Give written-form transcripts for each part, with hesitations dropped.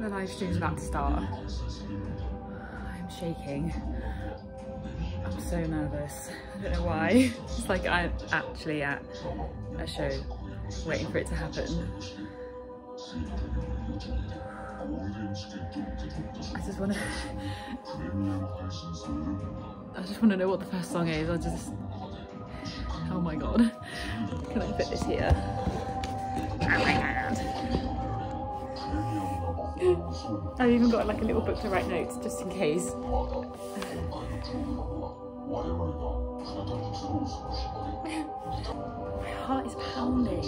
The live stream's about to start. I'm shaking. I'm so nervous. I don't know why. It's like I'm actually at a show waiting for it to happen. I just want to know what the first song is. Oh my god. Can I fit this here? Oh my god. I've even got like a little book to write notes just in case. My heart is pounding.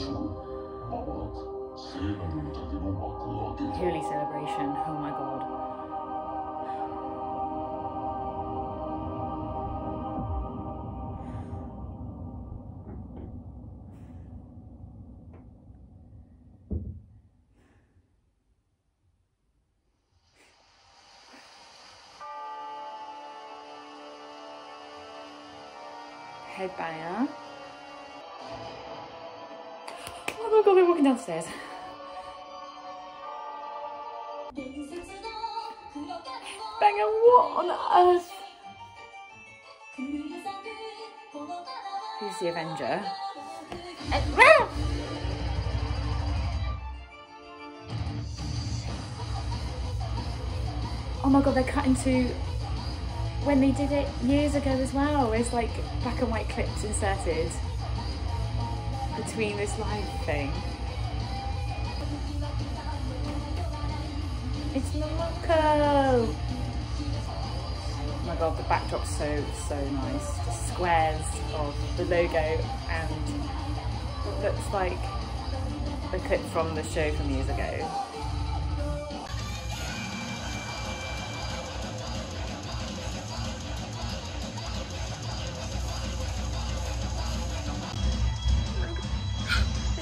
Holy celebration, oh my god. Headbanger. Oh my god, we're walking downstairs. Headbanger, what on earth? Who's the Avenger? Oh my god, they're cut into when they did it years ago as well. It's like black and white clips inserted between this live thing. It's Namco! Oh my god, the backdrop's so nice. Just squares of the logo and what looks like the clip from the show from years ago.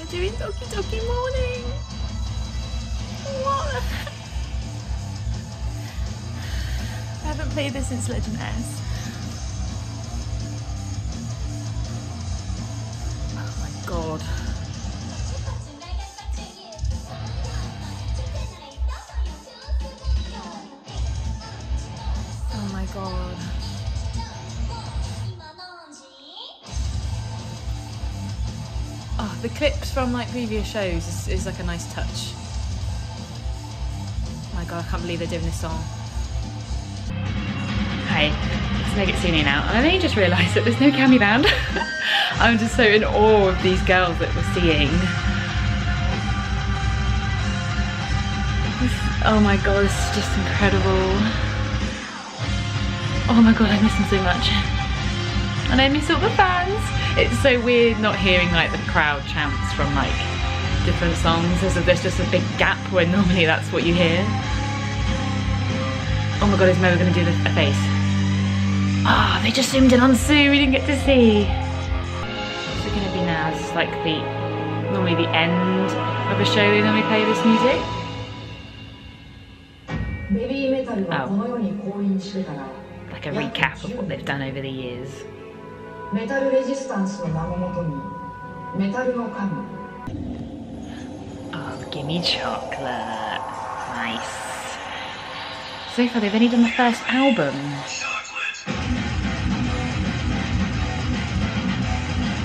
Doing Doki Doki Morning! What? I haven't played this since Legend S. Oh my god. Oh my god. The clips from like previous shows is like a nice touch. Oh my god, I can't believe they're doing this song. Hi, it's Megitsune now, and I only just realised that there's no cami band. I'm just so in awe of these girls that we're seeing. Oh my god, this is just incredible. Oh my god, I miss them so much. And I miss all the fans. It's so weird not hearing like the crowd chants from like different songs, as if there's just a big gap where normally that's what you hear. Oh my god, is Mo going to do a face? Ah, oh, they just zoomed in on Sue, we didn't get to see. What's it going to be now? This is like normally the end of a show, they normally play this music. Oh. Like a recap of what they've done over the years. Metal Resistance. Oh, Gimme Chocolate. Nice. So far, they've only done the first album.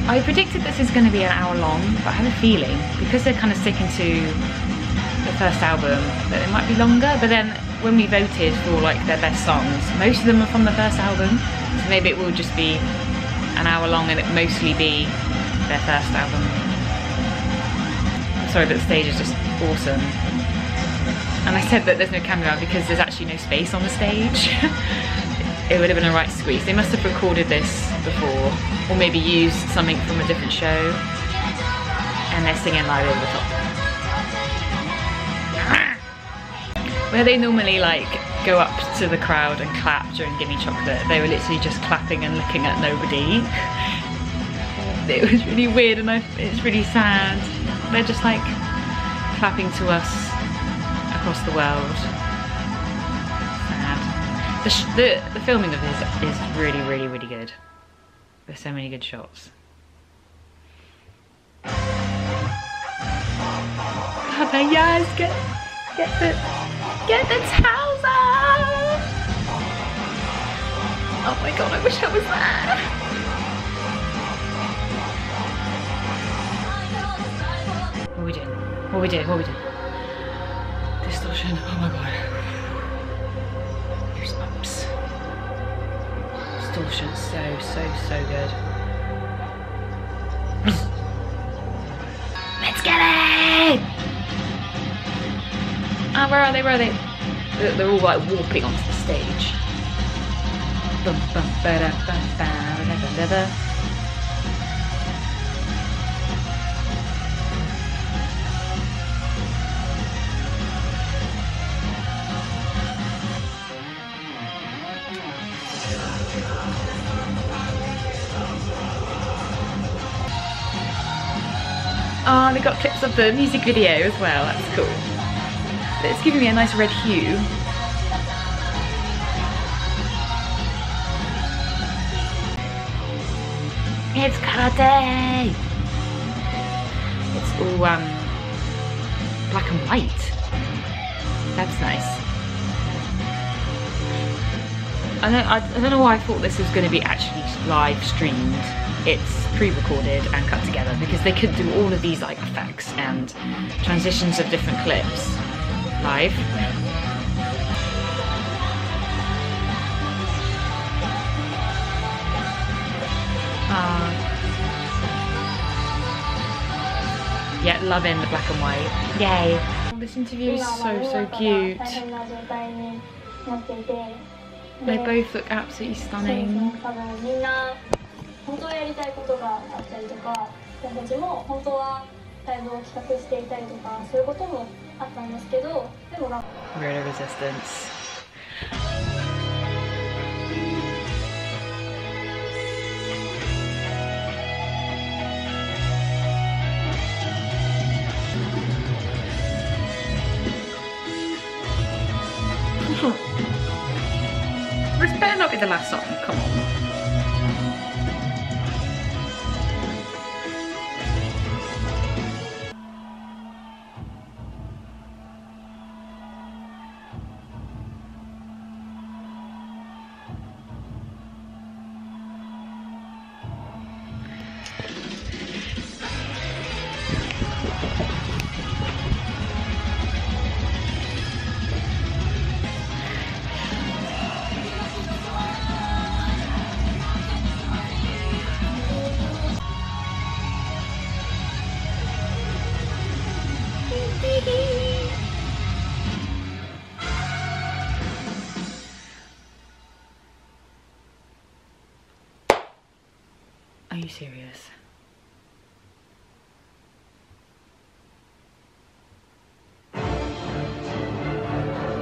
I predicted this is going to be an hour long, but I have a feeling, because they're kind of sticking to the first album, that it might be longer. But then when we voted for like their best songs, most of them are from the first album. So maybe it will just be an hour long and it mostly be their first album. I'm sorry, but the stage is just awesome. And I said that there's no camera because there's actually no space on the stage. It would have been a right squeeze. They must have recorded this before, or maybe used something from a different show, and they're singing live over the top. Where they normally like go up to the crowd and clap during Gimme Chocolate, they were literally just clapping and looking at nobody. It was really weird, and it's really sad. They're just like clapping to us across the world. Sad. The filming of this is really, really, really good. There's so many good shots. Yes, get the Get the towels up! Oh my god, I wish I was there! What we doing? What we doing? What we doing? Distortion. Oh my god. Goosebumps. Distortion. So good. Let's get it! Ah, oh, where are they? Where are they? They're all like warping onto the stage. Bum, bum, ba, da, bum, ba, da, da, da, da. Oh, they got clips of the music video as well, that's cool. But it's giving me a nice red hue. It's karate! It's all black and white. That's nice. I don't know why I thought this was going to be actually live streamed. It's pre-recorded and cut together because they could do all of these like effects and transitions of different clips live. Yeah, loving the black and white. Yay! Oh, this interview is so cute. They both look absolutely stunning. Road of Resistance. This better not be the last song, come on. Are you serious?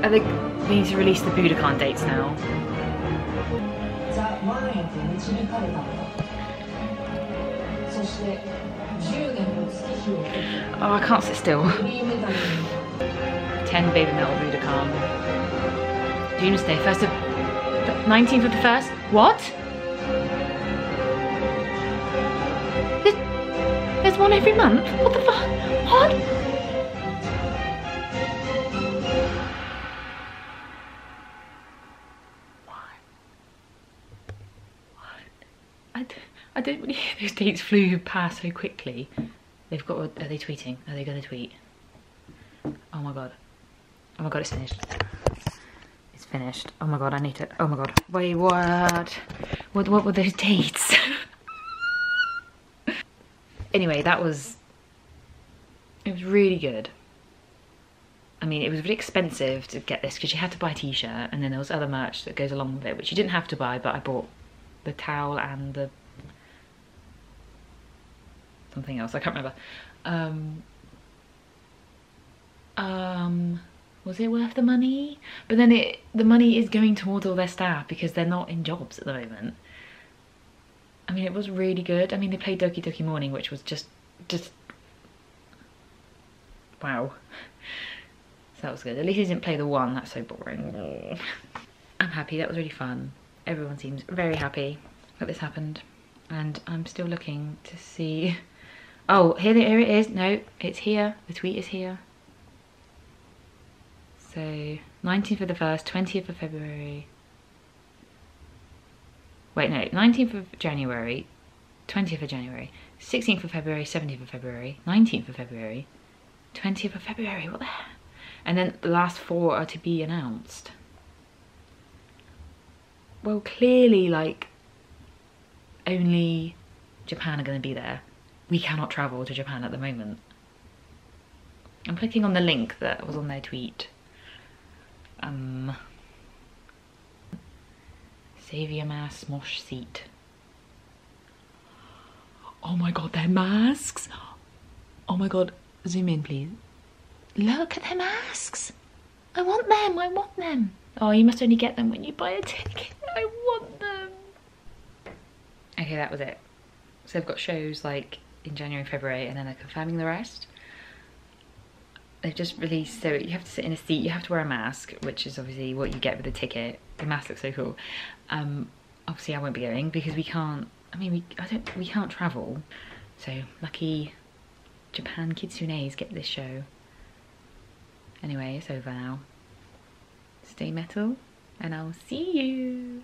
Are they need to release the Budokan dates now? Oh, I can't sit still. 10 BABYMETAL Budokan. June's Day, 19th of the 1st? What? There's one every month? What the fuck? What? I don't really hear those dates flew past so quickly. They've got, are they tweeting? Are they gonna tweet? Oh my god. Oh my god, it's finished. It's finished. Oh my god, I need to, oh my god. Wait, what? What were those dates? Anyway, that was, it was really good. I mean, it was really expensive to get this because you had to buy a t-shirt and then there was other merch that goes along with it, which you didn't have to buy, but I bought the towel and the something else, I can't remember. Was it worth the money? But then the money is going towards all their staff because they're not in jobs at the moment. I mean, it was really good. I mean, they played Doki Doki Morning, which was just wow. So that was good. At least they didn't play The One. That's so boring. I'm happy. That was really fun. Everyone seems very happy that this happened. And I'm still looking to see... Oh, here it is. No, it's here. The tweet is here. So... 19th of the 1st, 20th of February. Wait, no, 19th of January, 20th of January, 16th of February, 17th of February, 19th of February, 20th of February, what the heck? And then the last four are to be announced. Well, clearly, like, only Japan are going to be there. We cannot travel to Japan at the moment. I'm clicking on the link that was on their tweet. Save your mask, mosh seat. Oh my god, their masks! Oh my god, zoom in please. Look at their masks! I want them, I want them! Oh, you must only get them when you buy a ticket. I want them! Okay, that was it. So they've got shows like in January, February, and then they're confirming the rest. They've just released, so you have to sit in a seat, you have to wear a mask, which is obviously what you get with a ticket. The mask looks so cool. Obviously I won't be going because we can't, we can't travel. So lucky Japan Kitsunes get this show. Anyway, it's over now. Stay metal and I'll see you.